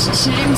such shame.